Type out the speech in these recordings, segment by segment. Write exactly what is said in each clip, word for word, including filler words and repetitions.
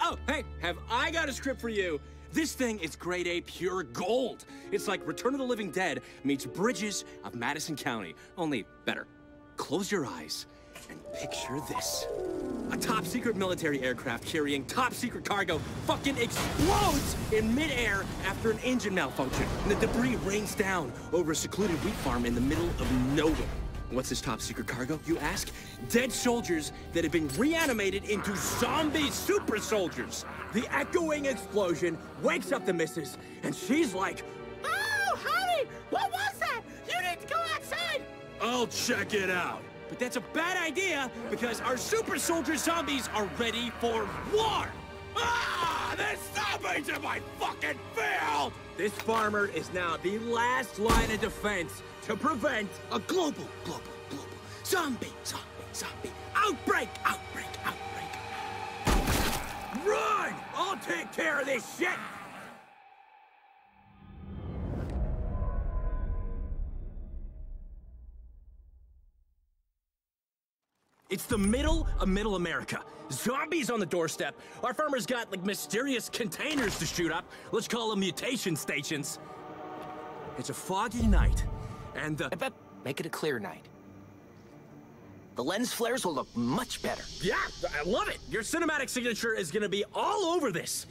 Oh, hey, have I got a script for you? This thing is grade A pure gold. It's like Return of the Living Dead meets Bridges of Madison County, only better. Close your eyes and picture this. A top-secret military aircraft carrying top-secret cargo fucking explodes in midair after an engine malfunction, and the debris rains down over a secluded wheat farm in the middle of nowhere. What's this top-secret cargo, you ask? Dead soldiers that have been reanimated into zombie super soldiers. The echoing explosion wakes up the missus, and she's like, "Oh, honey, what was that? You need to go outside." "I'll check it out." But that's a bad idea, because our super soldier zombies are ready for war. Ah, there's zombies in my fucking field! This farmer is now the last line of defense to prevent a global, global, global zombie, zombie, zombie outbreak, outbreak, outbreak. Run! I'll take care of this shit! It's the middle of middle America. Zombies on the doorstep. Our farmer's got, like, mysterious containers to shoot up. Let's call them mutation stations. It's a foggy night. And the... I bet make it a clear night. The lens flares will look much better. Yeah, I love it. Your cinematic signature is gonna be all over this.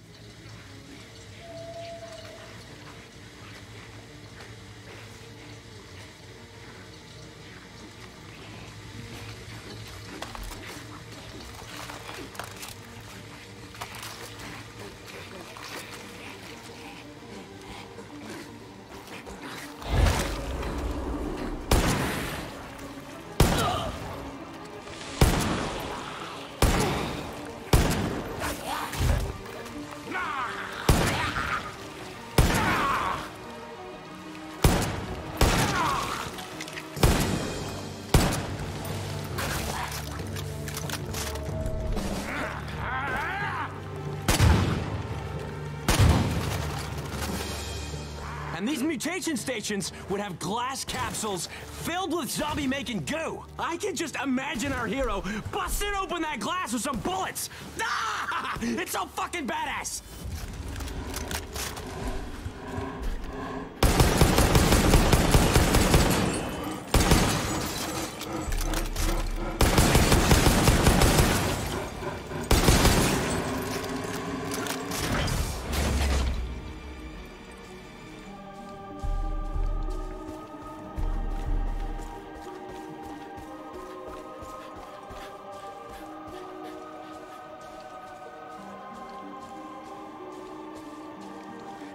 These mutation stations would have glass capsules filled with zombie-making goo. I can just imagine our hero busting open that glass with some bullets. Ah! It's so fucking badass.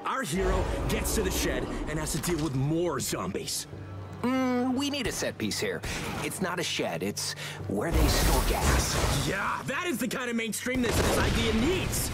Our hero gets to the shed and has to deal with more zombies. Mm, we need a set piece here. It's not a shed, it's where they store gas. Yeah, that is the kind of mainstream that this idea needs.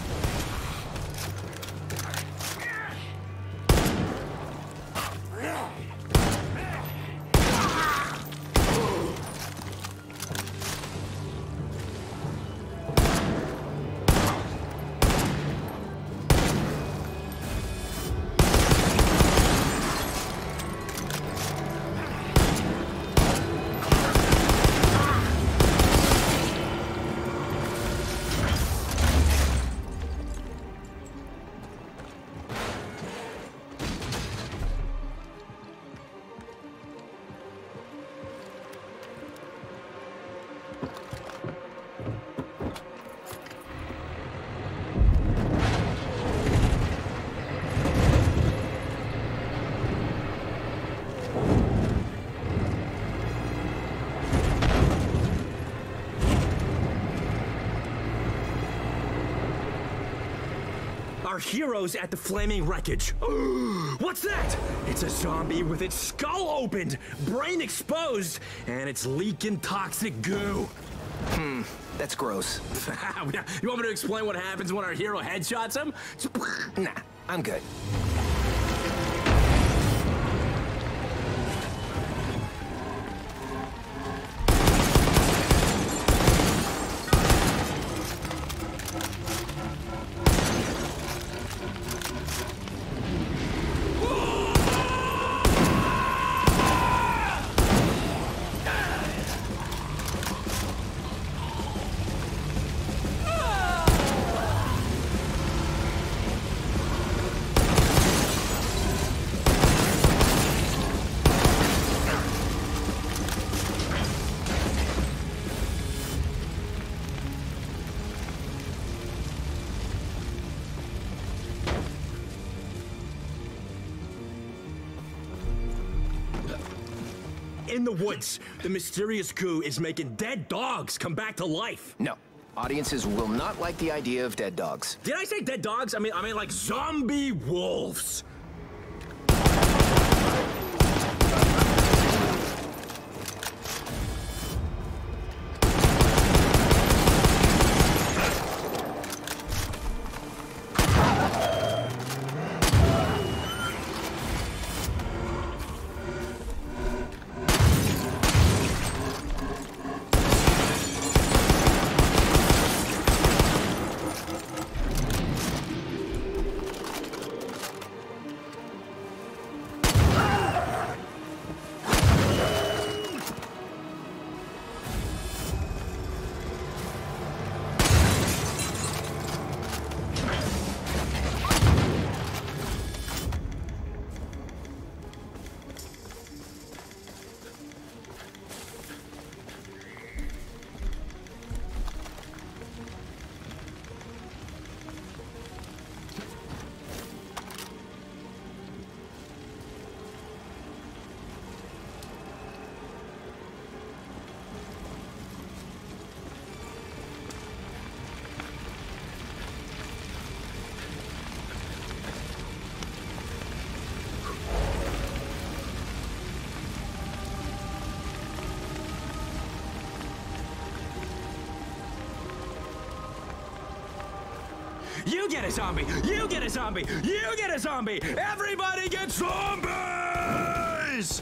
our heroes at the flaming wreckage. What's that? It's a zombie with its skull opened, brain exposed, and it's leaking toxic goo. Hmm, that's gross. You want me to explain what happens when our hero headshots him? Nah, I'm good. In the woods, the mysterious goo is making dead dogs come back to life. No, audiences will not like the idea of dead dogs. Did I say dead dogs? I mean, I mean like zombie wolves. You get a zombie! You get a zombie! You get a zombie! Everybody gets zombies!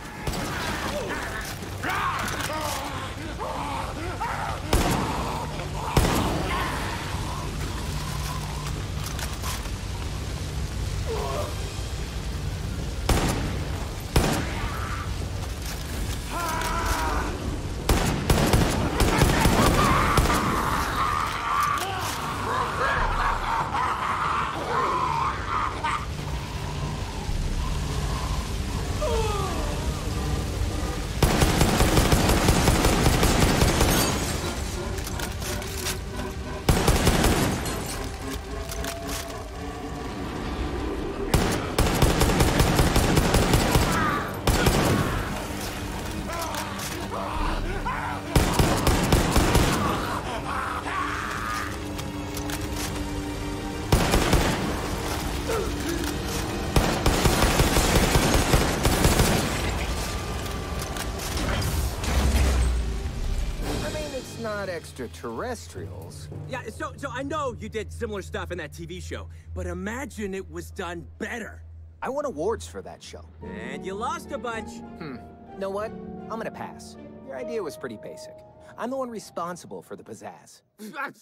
Extraterrestrials. Yeah, so so I know you did similar stuff in that T V show, but imagine it was done better. I won awards for that show. And you lost a bunch. Hmm. You know what? I'm gonna pass. Your idea was pretty basic. I'm the one responsible for the pizzazz. Come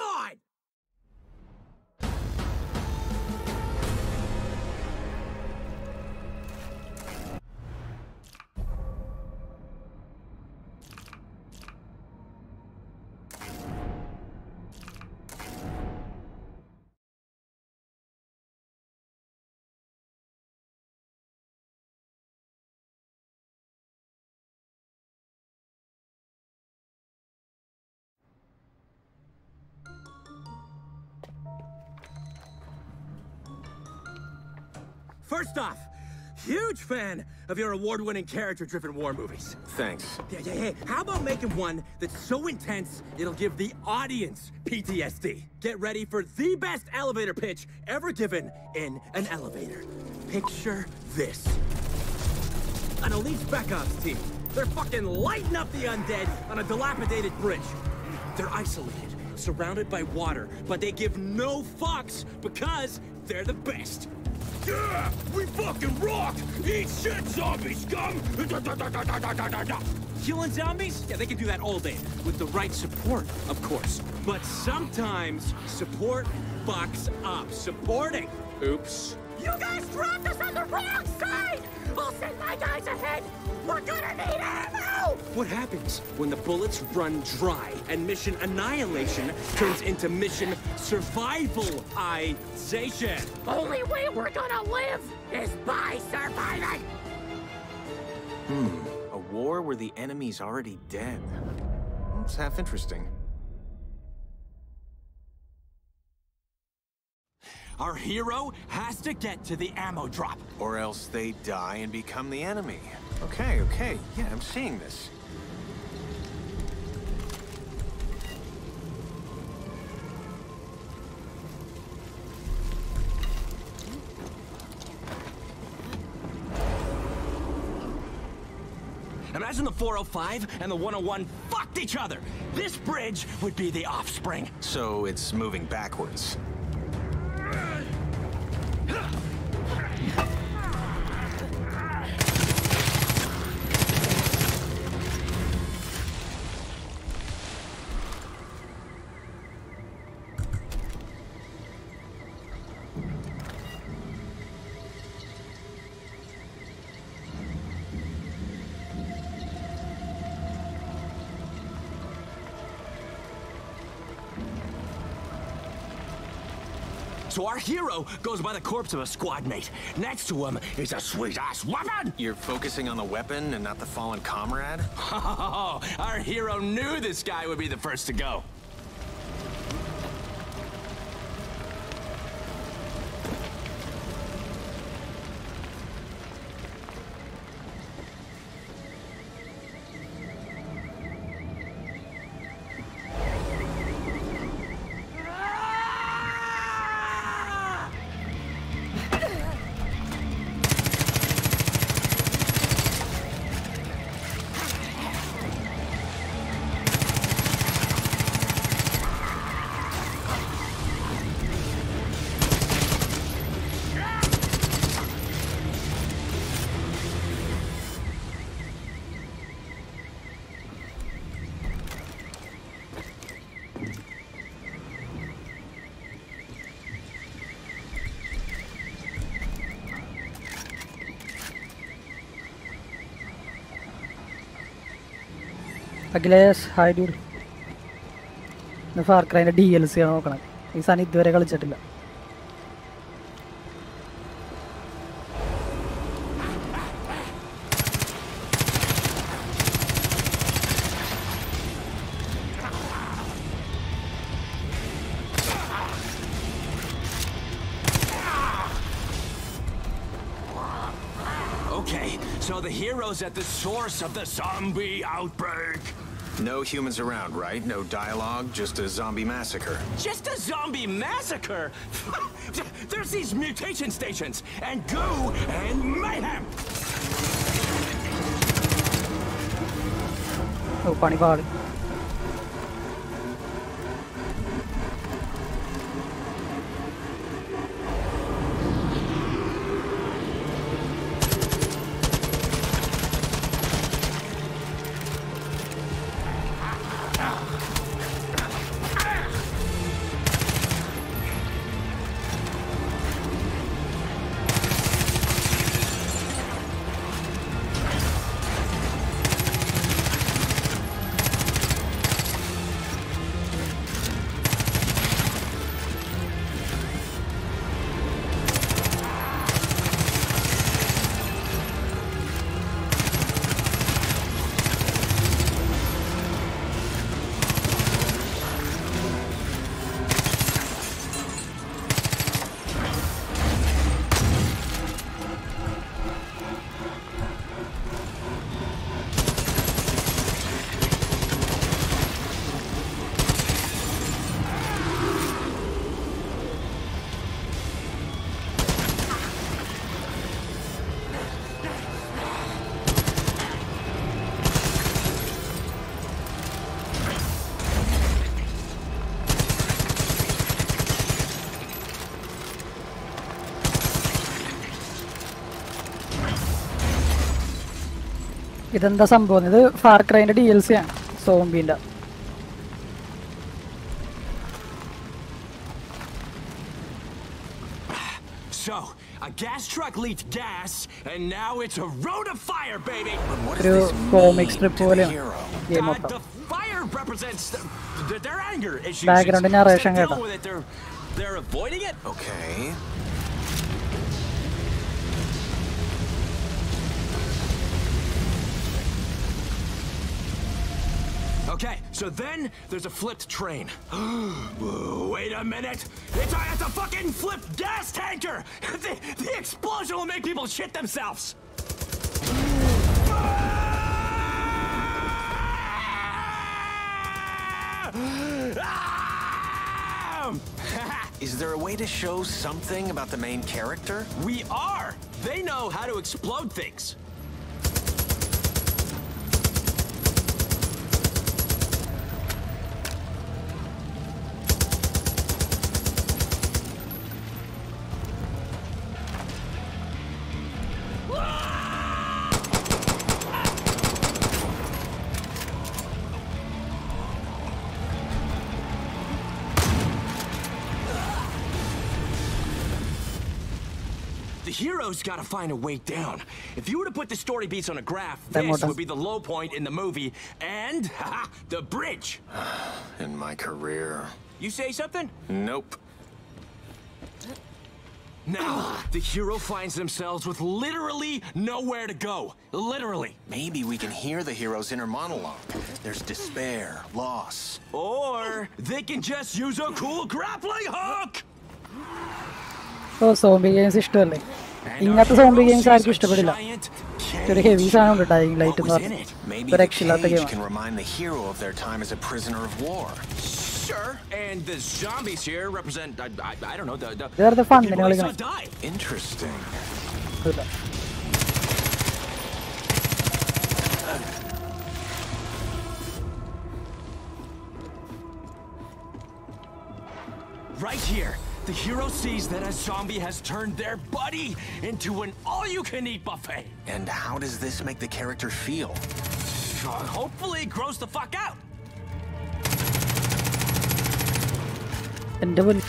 on! First off, Huge fan of your award-winning character-driven war movies. Thanks. Yeah, yeah, hey, how about making one that's so intense it'll give the audience P T S D? Get ready for the best elevator pitch ever given in an elevator. Picture this. An elite spec ops team. They're fucking lighting up the undead on a dilapidated bridge. They're isolated, surrounded by water, but they give no fucks because they're the best. Yeah! We fucking rock! Eat shit, zombie scum! Da, da, da, da, da, da, da. Killing zombies? Yeah, they can do that all day. With the right support, of course. But sometimes, support fucks up. Supporting. Oops. You guys dropped us on the wrong side! I'll send my guys ahead! We're gonna need ammo! What happens when the bullets run dry and mission annihilation turns into mission survivalization? Only way we're gonna live is by surviving! Hmm, a war where the enemy's already dead. It's half interesting. Our hero has to get to the ammo drop. Or else they die and become the enemy. Okay, okay. Yeah, I'm seeing this. Imagine the four oh five and the one oh one fucked each other. This bridge would be the offspring. So it's moving backwards. So our hero goes by the corpse of a squad mate. Next to him is a sweet-ass weapon! You're focusing on the weapon and not the fallen comrade? Oh, our hero knew this guy would be the first to go. Agles, hi dude. The Far Cry D L C ആണ് നോക്കണം. ഈ സാധനം ഇതുവരെ കളിച്ചിട്ടില്ല. At the source of the zombie outbreak. No humans around, right? No dialogue, just a zombie massacre. Just a zombie massacre? There's these mutation stations, and goo, and mayhem! Oh, funny body. ഇതെന്താ സംഭവം? ഇത് Far Cry ന്റെ D L C ആണ് സോംബിന്റെ. So, a gas truck leaked gas and now it's a road of fire, baby. But what is this comic strip പോലെ game of the fire represents the, the, their anger issues. Background narration കേട്ടോ. They're avoiding it. Okay. Okay, so then there's a flipped train. Wait a minute! It's a, it's a fucking flipped gas tanker! The, the explosion will make people shit themselves! Is there a way to show something about the main character? We are! They know how to explode things! Heroes gotta find a way down. If you were to put the story beats on a graph, this would be the low point in the movie and haha, the bridge. In my career. You say something? Nope. Now, the hero finds themselves with literally nowhere to go. Literally. Maybe we can hear the hero's inner monologue. There's despair, loss. Or they can just use a cool grappling hook! Oh, zombie games is still like. ഇങ്ങനത്തെ zombie games ആർക്കും ഇഷ്ടപ്പെടില്ല. ഒരു heavy സാധനം ഉണ്ട് dying light എന്ന് പറഞ്ഞാൽ ഒരു രക്ഷയില്ലാത്ത ഗെയിമാണ്. വേറെ ഫണ്ണിന് കളിക്കണം. The hero sees that a zombie has turned their buddy into an all-you-can-eat buffet. And how does this make the character feel? Uh, hopefully it grows the fuck out. And the one...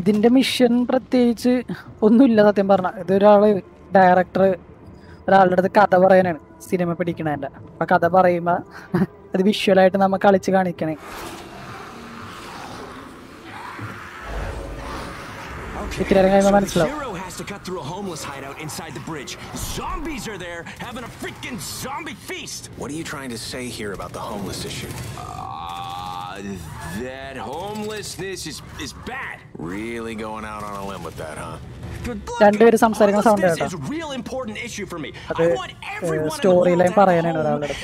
ഇതിൻ്റെ mission പ്രത്യേകിച്ച് ഒന്നുമില്ല. സത്യം പറഞ്ഞാൽ ഇതൊരാൾ director ഒരാളുടെ അടുത്ത് കഥ പറയാനാണ് cinema പിടിക്കണതിൻ്റെ. അപ്പം കഥ പറയുമ്പോൾ അത് വിഷ്വലായിട്ട് നമ്മൾ കളിച്ച് കാണിക്കണേ. ഇത്രയും കഴിയുമ്പോൾ മനസ്സിലാവും. To cut through a homeless hideout inside the bridge. Zombies are there having a freaking zombie feast. What are you trying to say here about the homeless issue? Uh, that homelessness is is bad. Really going out on a limb with that, huh? രണ്ടുപേര് സംസാരിക്കുന്ന sound കേട്ടോ. അത് story line പറയാനാണ് ഒരാളുടെ.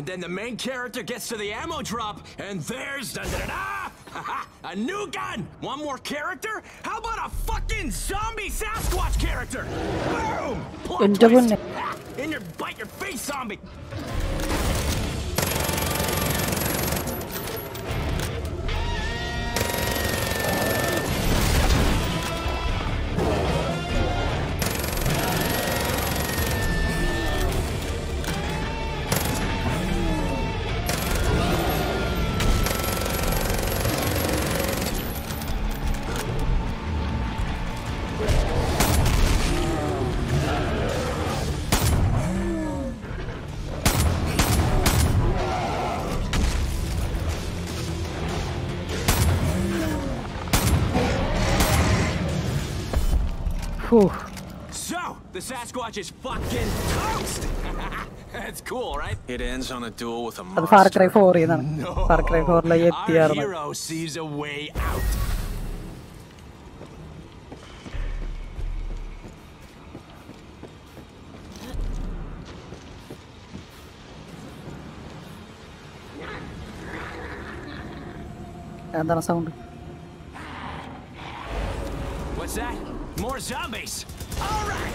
And then the main character gets to the ammo drop, and there's da da da, da a new gun. One more character? How about a fucking zombie Sasquatch character? Boom! Plot twist. In your bite your face, zombie! So, the Sasquatch is fucking toast! That's cool, right? It ends on a duel with a monster. Far Cry four. No. Far Cry four. Our hero sees a way out. And then a sound. What's that? More zombies! All right!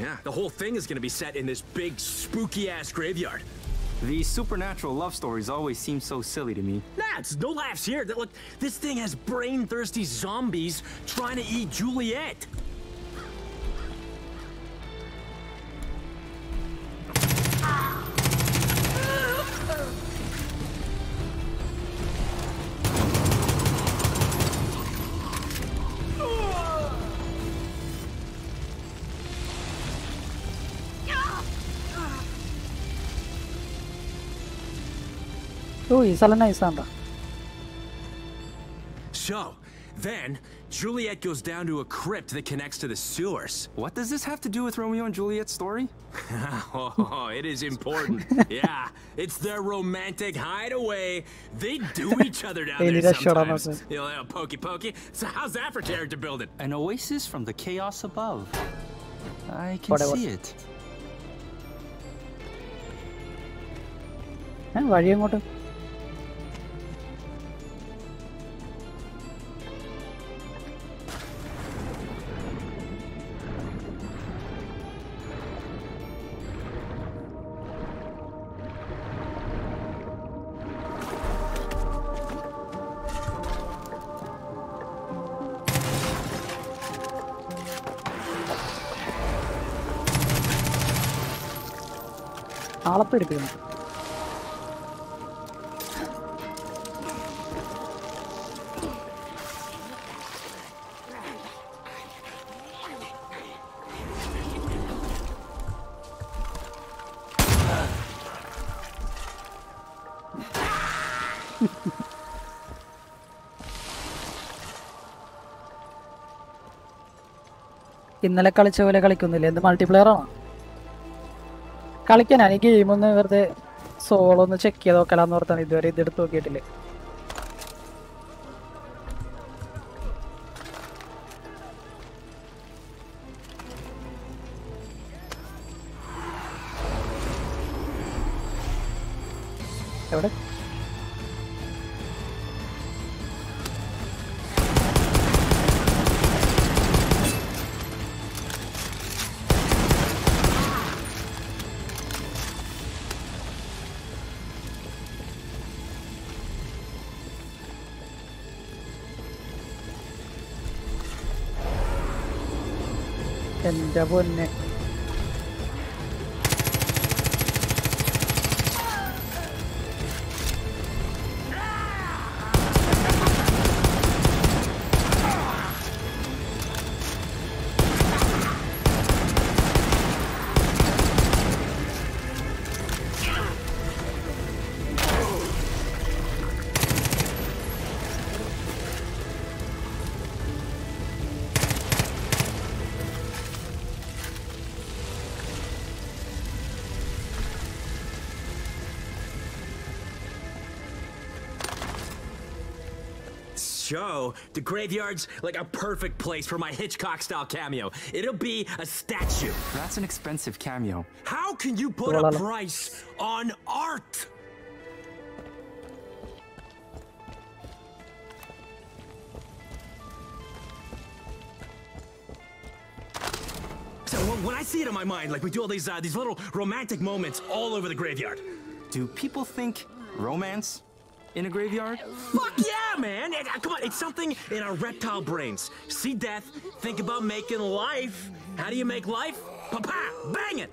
Yeah, the whole thing is gonna be set in this big, spooky-ass graveyard. These supernatural love stories always seem so silly to me. Nah, it's no laughs here. Look, this thing has brain-thirsty zombies trying to eat Juliet. So, then, Juliet goes down to a crypt that connects to the sewers. What does this have to do with Romeo and Juliet's story? Oh, it is important. Yeah, it's their romantic hideaway. They do each other down there sometimes. You know, pokey pokey. So how's that for character building? An oasis from the chaos above. I can Whatever. see it. Why do you want to? ഇന്നലെ കളിച്ച പോലെ കളിക്കുന്നില്ല എന്ത് multiplayer ആണോ കളിക്കാൻ എനിക്ക് game ഒന്ന് വെറുതെ സോളോ ഒന്ന് ചെക്ക് ചെയ്ത് നോക്കലാന്ന് ഓർത്താണ് ഇതുവരെ ഇതെടുത്ത് നോക്കിയിട്ടില്ല എവിടെ I wouldn't it? Show the graveyard's like a perfect place for my Hitchcock style cameo. It'll be a statue. That's an expensive cameo. How can you put a price on art? So when I see it in my mind, like we do all these uh, these little romantic moments all over the graveyard. Do people think romance in a graveyard? Fuck yeah, man! It, uh, come on, it's something in our reptile brains. See death, think about making life. How do you make life? Pa-pa! Bang it!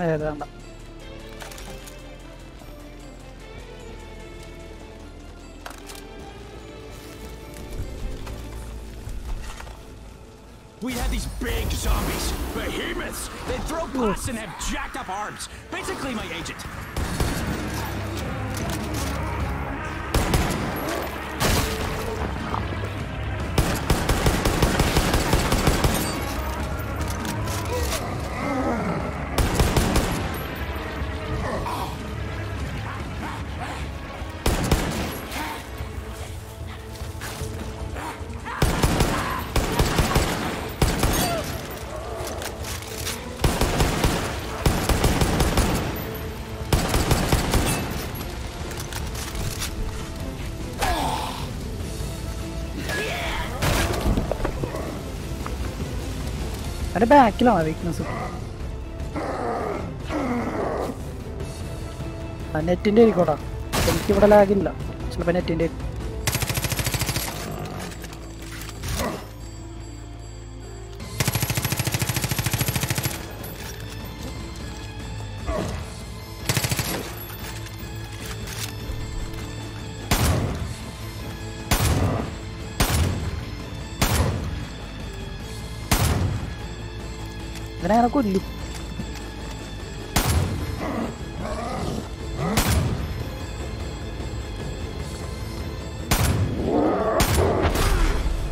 വേണ്ട. We had these big zombies, behemoths. They throw pots and have jacked up arms. Basically my agent. Are they back? No, weakness. I net in there. Go. Thank you for the lag. No, so I net in there. I don't know.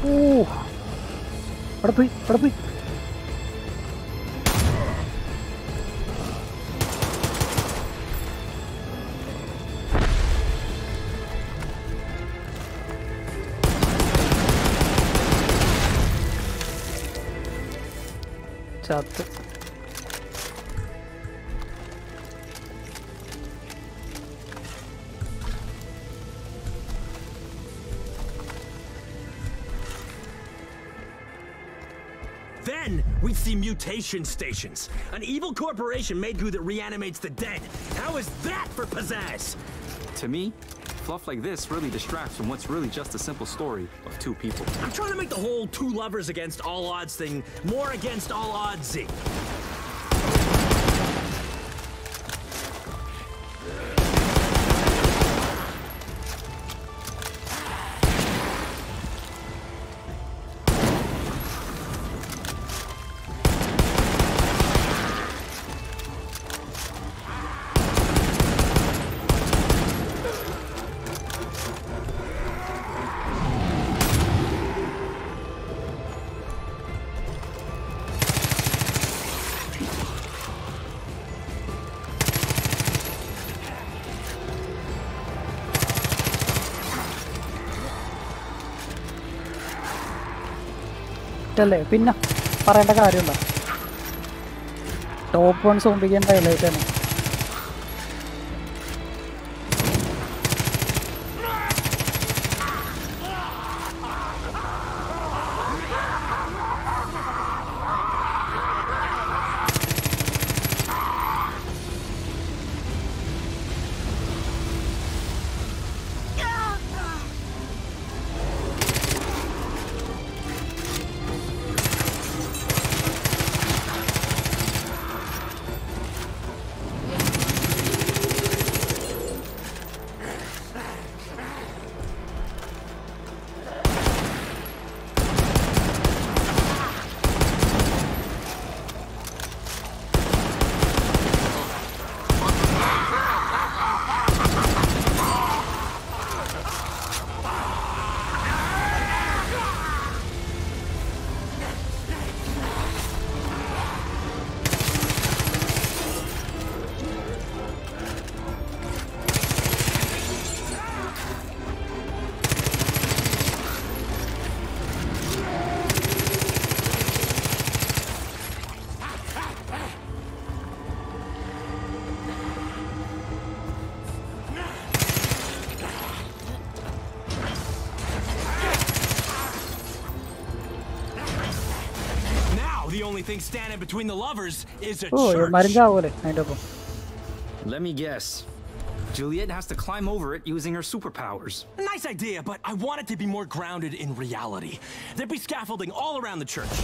Oh, what a big, what a big. Chapter. Then we see mutation stations. An evil corporation made goo that reanimates the dead. How is that for pizzazz? To me, fluff like this really distracts from what's really just a simple story of two people. I'm trying to make the whole two lovers against all odds thing more against all oddsy. അല്ലേ പിന്നെ പറയേണ്ട കാര്യമില്ല top one സോംബിക്കേണ്ട ഹൈലൈറ്റാണ് thing standing between the lovers is a oh, church. Let me guess. Juliet has to climb over it using her superpowers. Nice idea, but I want it to be more grounded in reality. There'd be scaffolding all around the church.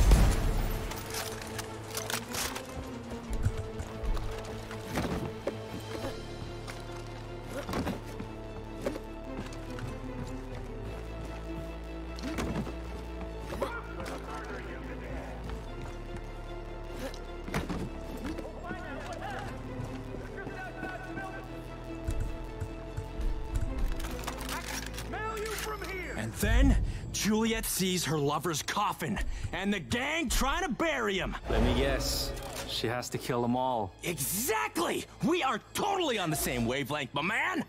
And then, Juliet sees her lover's coffin, and the gang trying to bury him. Let me guess. She has to kill them all. Exactly! We are totally on the same wavelength, my man!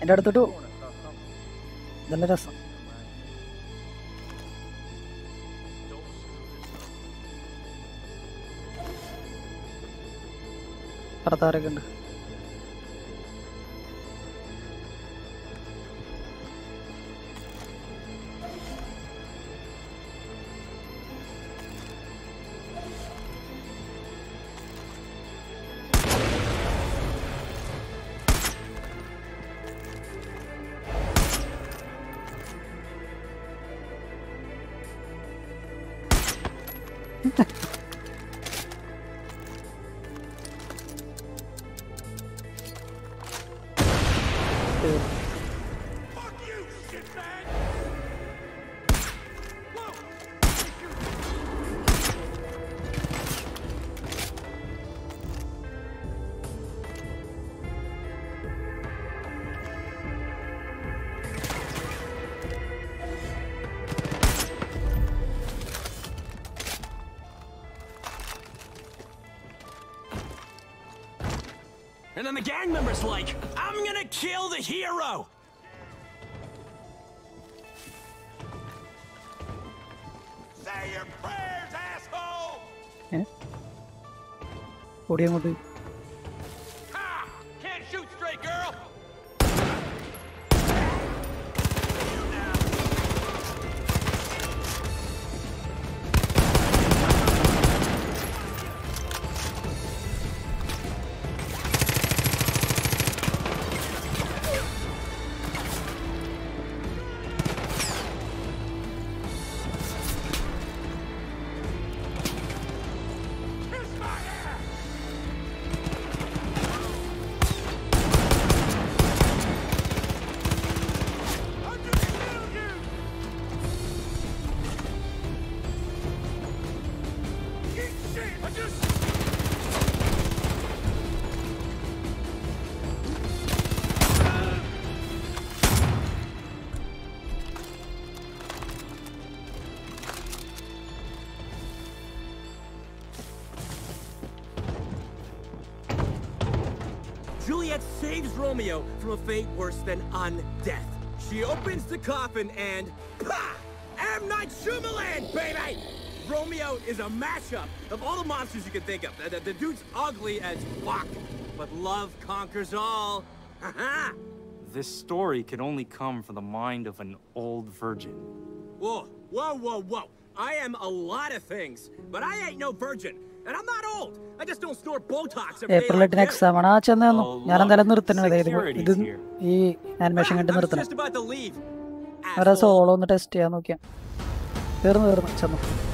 And that's the two. That's the two. And then the gang member's like, I'm gonna kill the hero! Say your prayers, asshole! Eh? What do you want to do? Ha! Can't shoot straight, girl! Romeo from a fate worse than undeath. She opens the coffin and pah! M Night Shyamalan, baby! Romeo is a mashup of all the monsters you can think of. The, the, the dude's ugly as fuck, but love conquers all. Ha-ha! This story could only come from the mind of an old virgin. Whoa, whoa, whoa, whoa. I am a lot of things, but I ain't no virgin. And I'm not old. I just don't store Botox. April next time. I am not going animation. I'm just about to leave.